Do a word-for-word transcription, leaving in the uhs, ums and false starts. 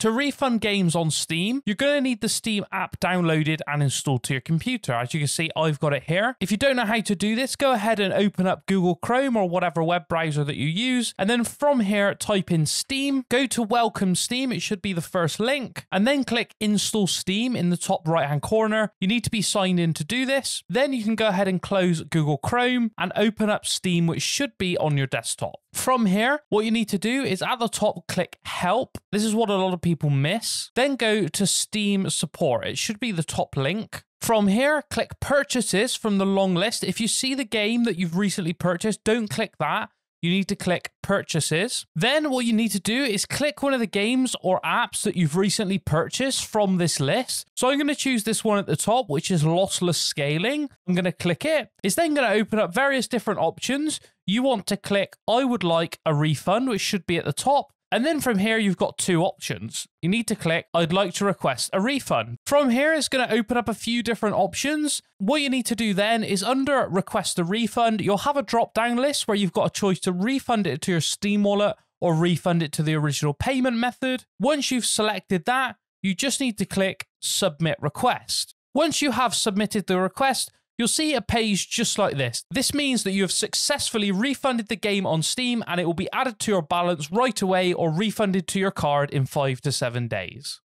To refund games on Steam, you're going to need the Steam app downloaded and installed to your computer. As you can see, I've got it here. If you don't know how to do this, go ahead and open up Google Chrome or whatever web browser that you use. And then from here, type in Steam, go to Welcome Steam. It should be the first link, and then click Install Steam in the top right hand corner. You need to be signed in to do this. Then you can go ahead and close Google Chrome and open up Steam, which should be on your desktop. From here, what you need to do is at the top, click Help. This is what a lot of people miss. Then go to Steam Support. It should be the top link. From here, click Purchases from the long list. If you see the game that you've recently purchased, don't click that. You need to click Purchases. Then what you need to do is click one of the games or apps that you've recently purchased from this list. So I'm going to choose this one at the top, which is Lossless Scaling. I'm going to click it. It's then going to open up various different options. You want to click I would like a refund, which should be at the top. And then from here, you've got two options. You need to click, I'd like to request a refund. From here, it's going to open up a few different options. What you need to do then is under request a refund, you'll have a drop down list where you've got a choice to refund it to your Steam wallet or refund it to the original payment method. Once you've selected that, you just need to click submit request. Once you have submitted the request, you'll see a page just like this. This means that you have successfully refunded the game on Steam and it will be added to your balance right away or refunded to your card in five to seven days.